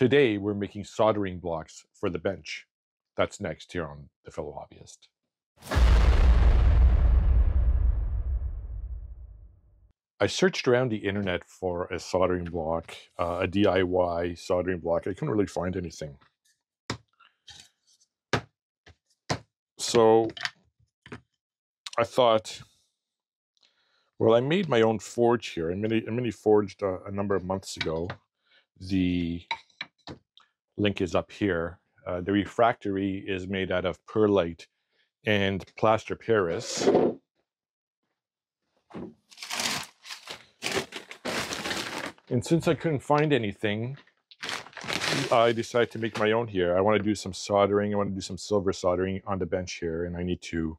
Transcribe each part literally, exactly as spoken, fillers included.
Today, we're making soldering blocks for the bench. That's next here on The Philohobbyist. I searched around the internet for a soldering block, uh, a D I Y soldering block. I couldn't really find anything. So I thought, well, I made my own forge here. I mini, I mini forged uh, a number of months ago. The link is up here. Uh, the refractory is made out of perlite and plaster Paris. And since I couldn't find anything, I decided to make my own here. I want to do some soldering. I want to do some silver soldering on the bench here, and I need to,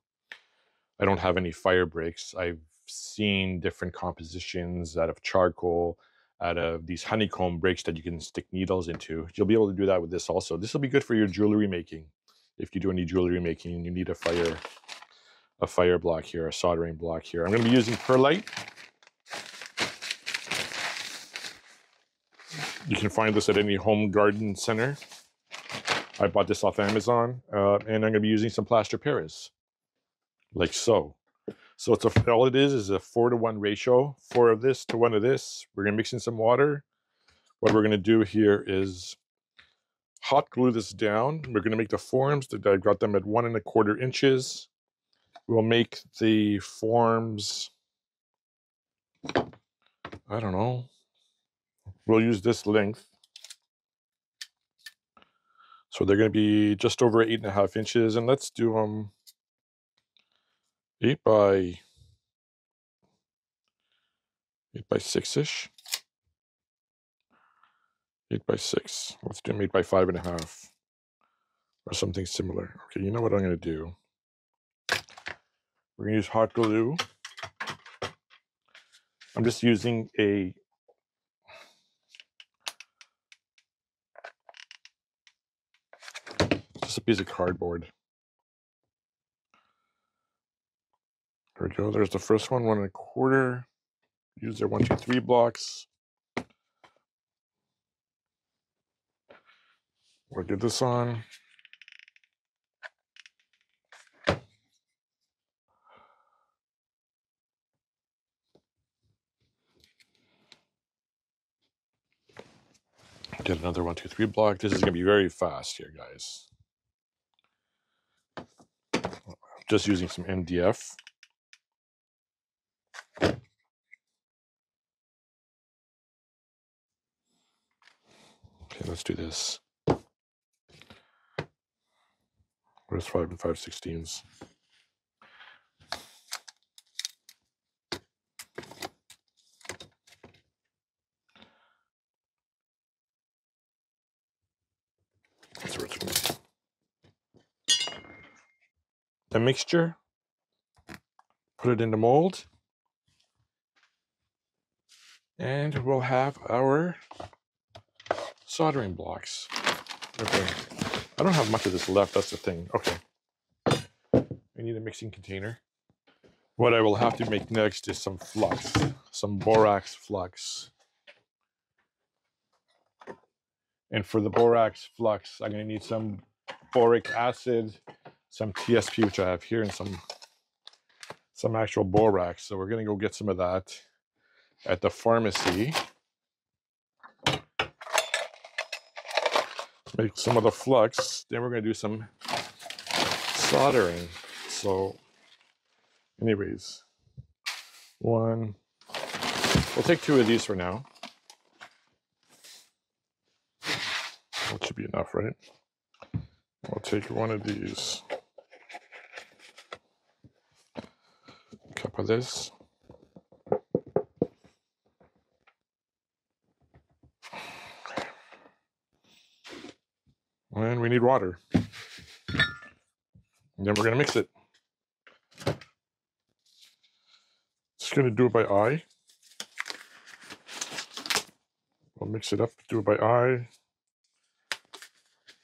I don't have any fire breaks. I've seen different compositions out of charcoal, out of these honeycomb breaks that you can stick needles into. You'll be able to do that with this also. This will be good for your jewelry making. If you do any jewelry making and you need a fire, a fire block here, a soldering block here. I'm going to be using perlite. You can find this at any home garden center. I bought this off Amazon, uh, and I'm going to be using some plaster Paris, like so. So it's a, all it is is a four to one ratio, four of this to one of this. We're going to mix in some water. What we're going to do here is hot glue this down. We're going to make the forms. I've got them at one and a quarter inches. We'll make the forms, I don't know. We'll use this length. So they're going to be just over eight and a half inches. And let's do them um, eight by eight by six-ish. Eight by six. Let's do them eight by five and a half or something similar. Okay, you know what I'm going to do? We're going to use hot glue. I'm just using a a piece of cardboard. There we go. There's the first one, one and a quarter. Use their one, two, three blocks. We'll get this on. Get another one, two, three block. This is going to be very fast here, guys. Just using some M D F. Okay, let's do this. Where's five and five sixteenths? The mixture, put it in the mold, and we'll have our soldering blocks. Okay, I don't have much of this left, that's the thing. Okay, we need a mixing container. What I will have to make next is some flux, some borax flux. And for the borax flux, I'm gonna need some boric acid, some T S P, which I have here, and some some actual borax. So we're gonna go get some of that at the pharmacy. Make some of the flux, then we're gonna do some soldering. So anyways, one, we'll take two of these for now. That should be enough, right? We'll take one of these. Cup of this. And we need water. And then we're going to mix it. Just going to do it by eye. We'll mix it up, do it by eye.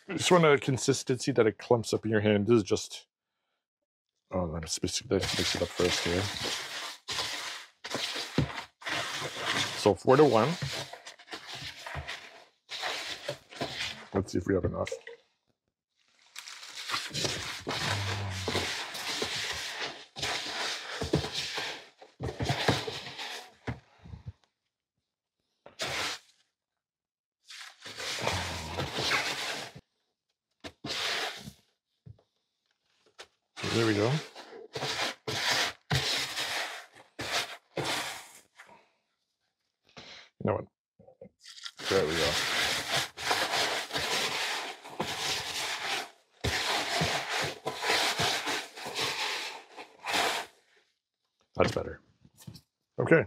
You just want a consistency that it clumps up in your hand. This is just, oh, I'm going to mix it up first here. So four to one. Let's see if we have enough. There we go. No one. There we go. That's better. Okay,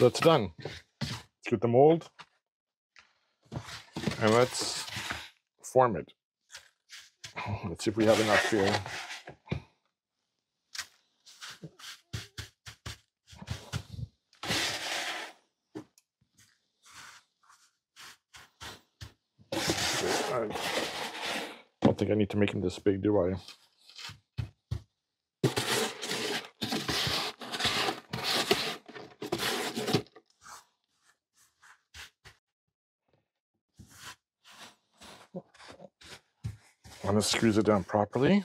that's done. Let's get the mold and let's form it. Let's see if we have enough here. I don't think I need to make them this big, do I? I'm going to squeeze it down properly.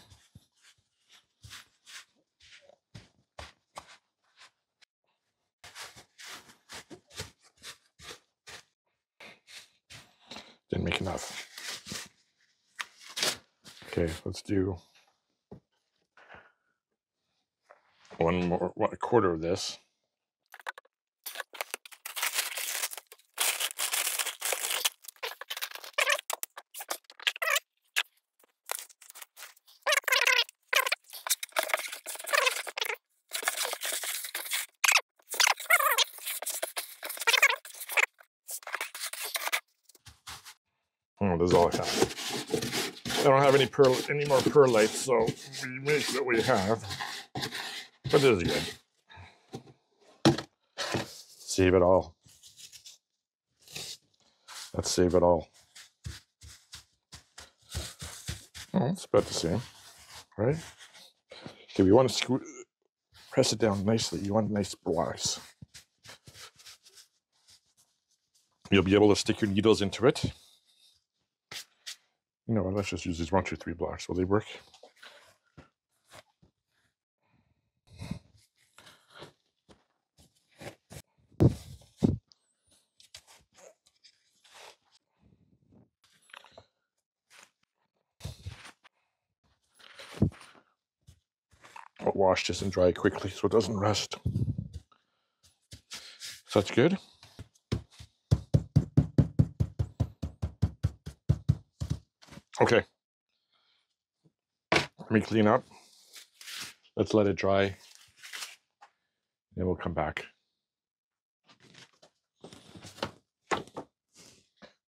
Didn't make enough. Okay, let's do one more, one, a quarter of this. Oh, this is all I have. I don't have any pearl, any more perlite, so we make what we have. But this is good. Save it all. Let's save it all. Oh, it's about the same, right? Okay, we want to squeeze, press it down nicely. You want nice blocks. You'll be able to stick your needles into it. You know, let's just use these one, two, three blocks. Will they work? I'll wash this and dry it quickly so it doesn't rust. So that's good. Okay, let me clean up. Let's let it dry, and we'll come back.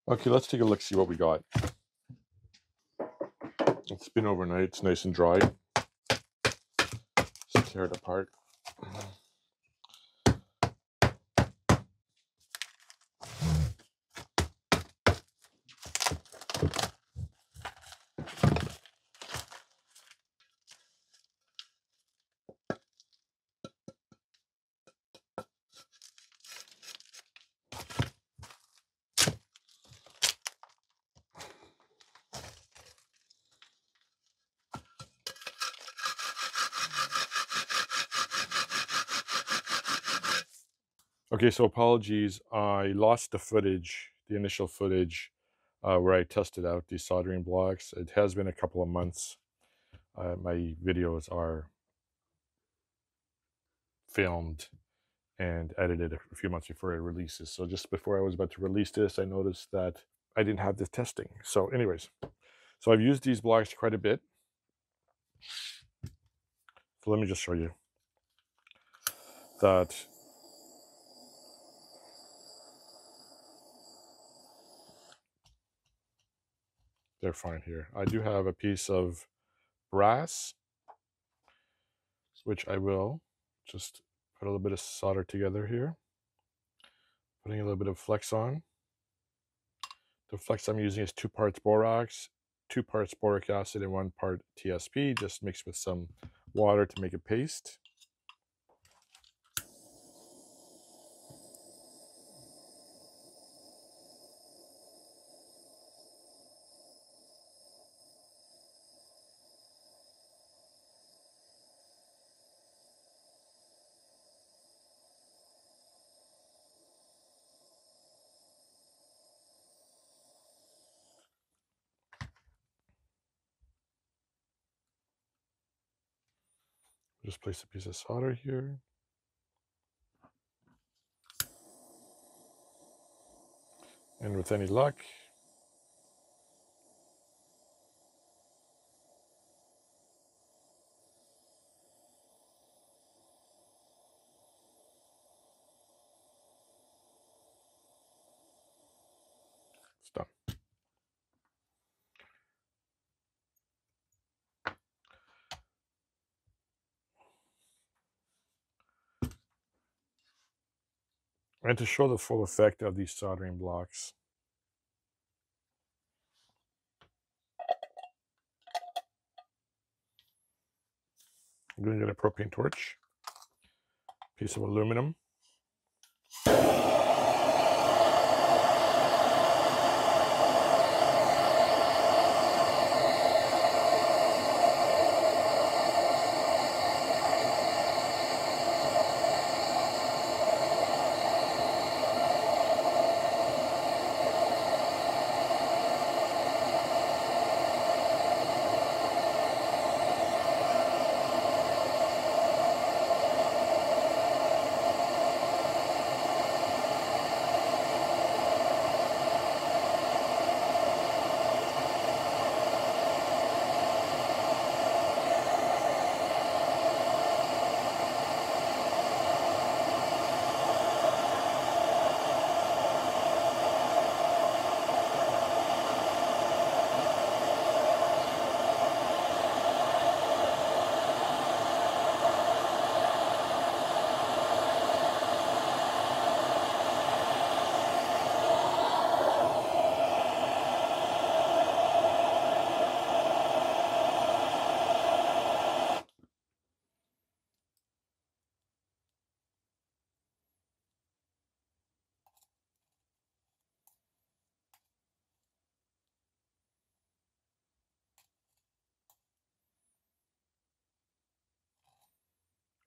Okay, let's take a look, see what we got. It's been overnight, it's nice and dry. Just tear it apart. Okay, so apologies, I lost the footage, the initial footage, uh, where I tested out these soldering blocks. It has been a couple of months. Uh, my videos are filmed and edited a few months before it releases. So just before I was about to release this, I noticed that I didn't have the testing. So anyways, so I've used these blocks quite a bit. So let me just show you that. They're fine here. I do have a piece of brass, which I will just put a little bit of solder together here. Putting a little bit of flex on. The flex I'm using is two parts borax, two parts boric acid, and one part T S P, just mixed with some water to make a paste. Just place a piece of solder here. And with any luck, it's done. And to show the full effect of these soldering blocks, I'm going to get a propane torch, piece of aluminum.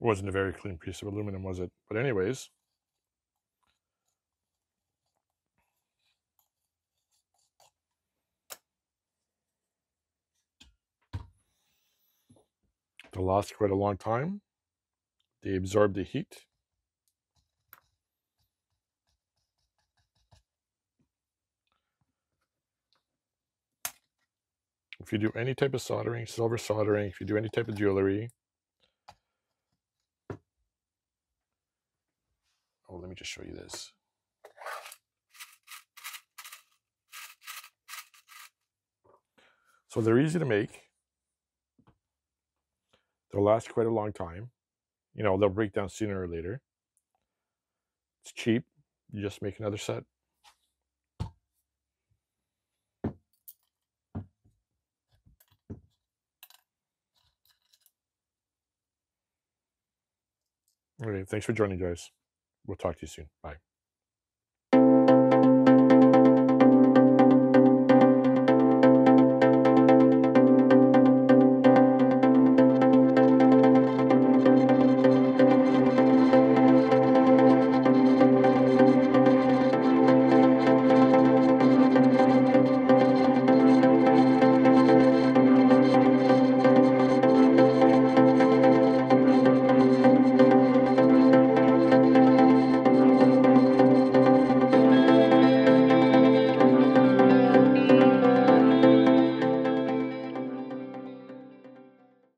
Wasn't a very clean piece of aluminum, was it? But anyways, they last quite a long time. They absorb the heat. If you do any type of soldering, silver soldering, if you do any type of jewelry, oh, let me just show you this. So they're easy to make. They'll last quite a long time. You know, they'll break down sooner or later. It's cheap. You just make another set. All right, thanks for joining, guys. We'll talk to you soon. Bye.